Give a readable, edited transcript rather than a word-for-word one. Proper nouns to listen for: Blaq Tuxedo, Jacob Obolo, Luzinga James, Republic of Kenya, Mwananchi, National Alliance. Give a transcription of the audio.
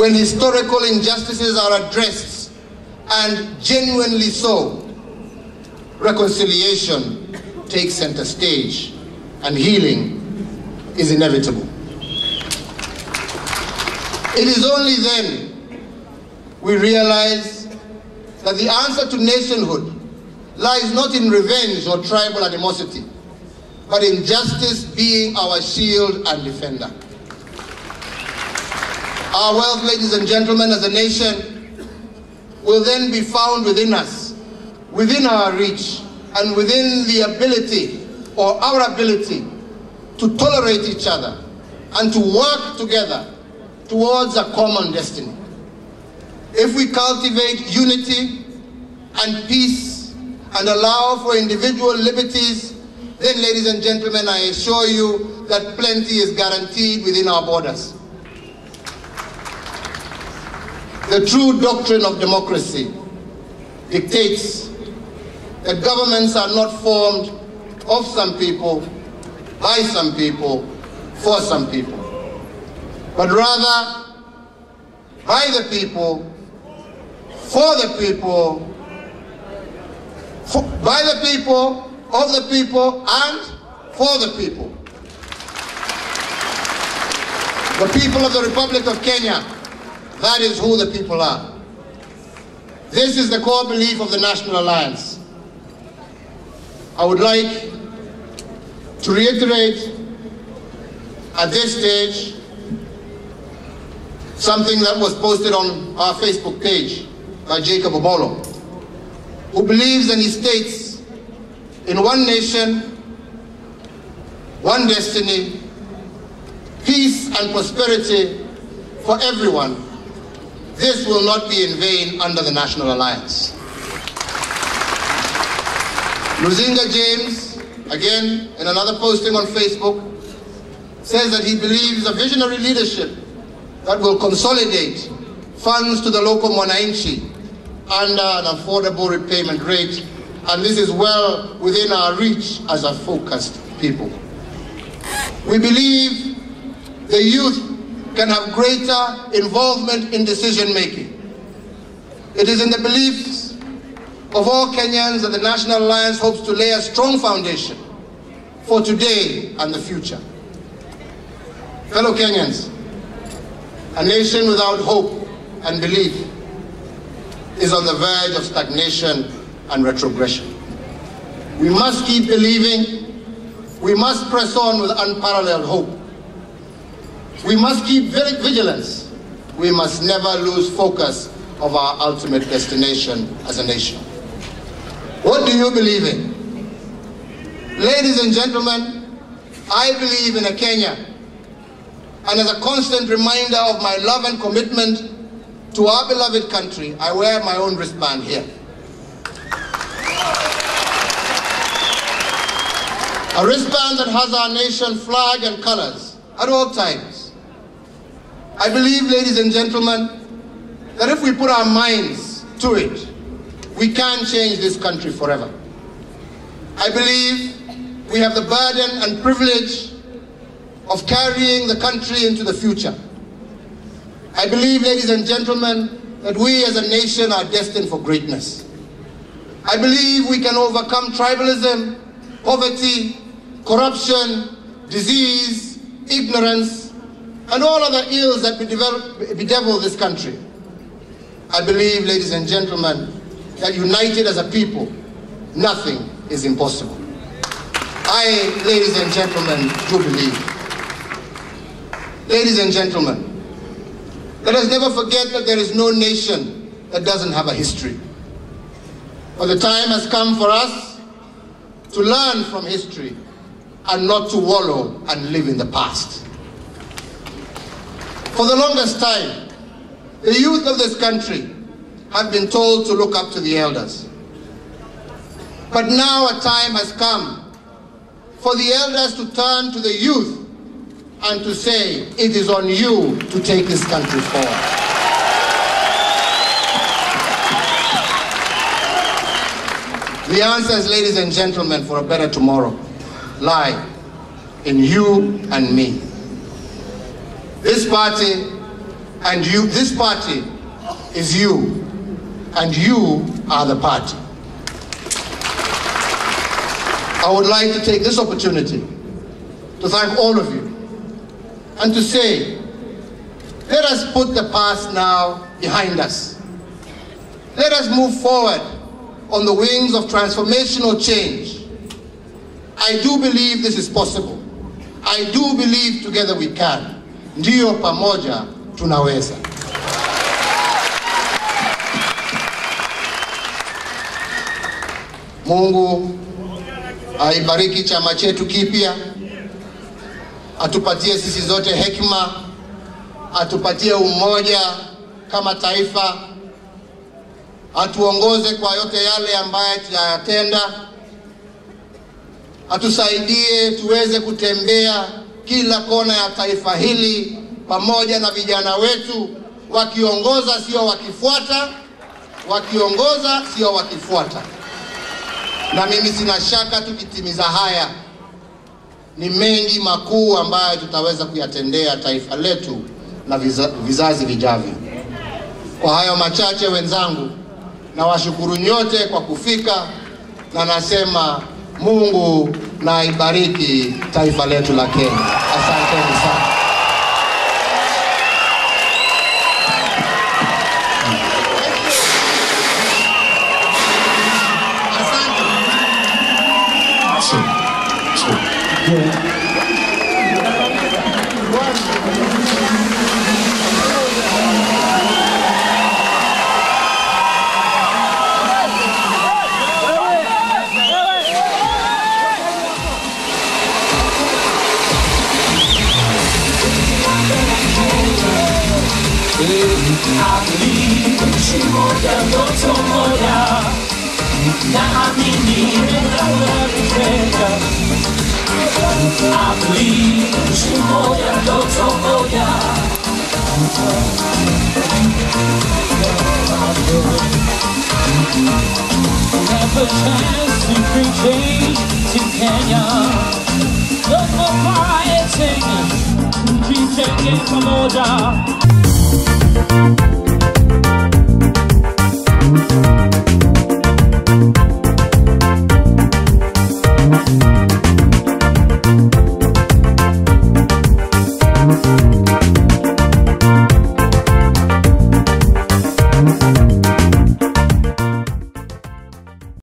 when historical injustices are addressed, and genuinely so, reconciliation takes center stage and healing is inevitable. It is only then we realize that the answer to nationhood lies not in revenge or tribal animosity, but in justice being our shield and defender. Our wealth, ladies and gentlemen, as a nation, will then be found within us, within our reach, and within the ability, or our ability, to tolerate each other and to work together towards a common destiny. If we cultivate unity and peace and allow for individual liberties, then, ladies and gentlemen, I assure you that plenty is guaranteed within our borders. The true doctrine of democracy dictates that governments are not formed of some people, by some people, for some people, but rather by the people, for the people, by the people, of the people, and for the people. The people of the Republic of Kenya, that is who the people are. This is the core belief of the National Alliance. I would like to reiterate at this stage something that was posted on our Facebook page by Jacob Obolo, who believes, and he states, in one nation, one destiny, peace and prosperity for everyone. This will not be in vain under the National Alliance. Luzinga James, again, in another posting on Facebook, says that he believes a visionary leadership that will consolidate funds to the local Mwananchi under an affordable repayment rate, and this is well within our reach as a focused people. We believe the youth can have greater involvement in decision making. It is in the beliefs of all Kenyans that the National Alliance hopes to lay a strong foundation for today and the future. Fellow Kenyans, a nation without hope and belief is on the verge of stagnation and retrogression. We must keep believing. We must press on with unparalleled hope. We must keep vigilance. We must never lose focus of our ultimate destination as a nation. What do you believe in? Ladies and gentlemen, I believe in a Kenya, and as a constant reminder of my love and commitment to our beloved country, I wear my own wristband here. A wristband that has our nation flag and colors at all times. I believe, ladies and gentlemen, that if we put our minds to it, we can change this country forever. I believe we have the burden and privilege of carrying the country into the future. I believe, ladies and gentlemen, that we as a nation are destined for greatness. I believe we can overcome tribalism, poverty, corruption, disease, ignorance, and all other ills that bedevil this country. I believe, ladies and gentlemen, that united as a people, nothing is impossible. I, ladies and gentlemen, do believe. Ladies and gentlemen, let us never forget that there is no nation that doesn't have a history. But the time has come for us to learn from history and not to wallow and live in the past. For the longest time, the youth of this country have been told to look up to the elders. But now a time has come for the elders to turn to the youth and to say, it is on you to take this country forward. The answers, ladies and gentlemen, for a better tomorrow lie in you and me. This party and you, this party is you, and you are the party. I would like to take this opportunity to thank all of you and to say, let us put the past now behind us. Let us move forward on the wings of transformational change. I do believe this is possible. I do believe together we can. Ndio pamoja tunaweza. Mungu aibariki chama chetu kipya, atupatie sisi zote hekima, atupatie umoja kama taifa, atuongoze kwa yote yale ambayo tunayatenda, atusaidie tuweze kutembea kila kona ya taifa hili pamoja na vijana wetu, wakiongoza sio wakifuata, wakiongoza sio wakifuata. Na mimi sina shaka tukitimiza haya, ni mengi makuu ambayo tutaweza kuyatendea taifa letu na vizazi vijavyo. Kwa hayo machache wenzangu, na washukuru nyote kwa kufika, na nasema Mungu na ibariki taifa letu la Kenya. Asante sana. I believe she more than loves of Moya. Never chance to create in Kenya. Look for fire singing, she's taking from Moya.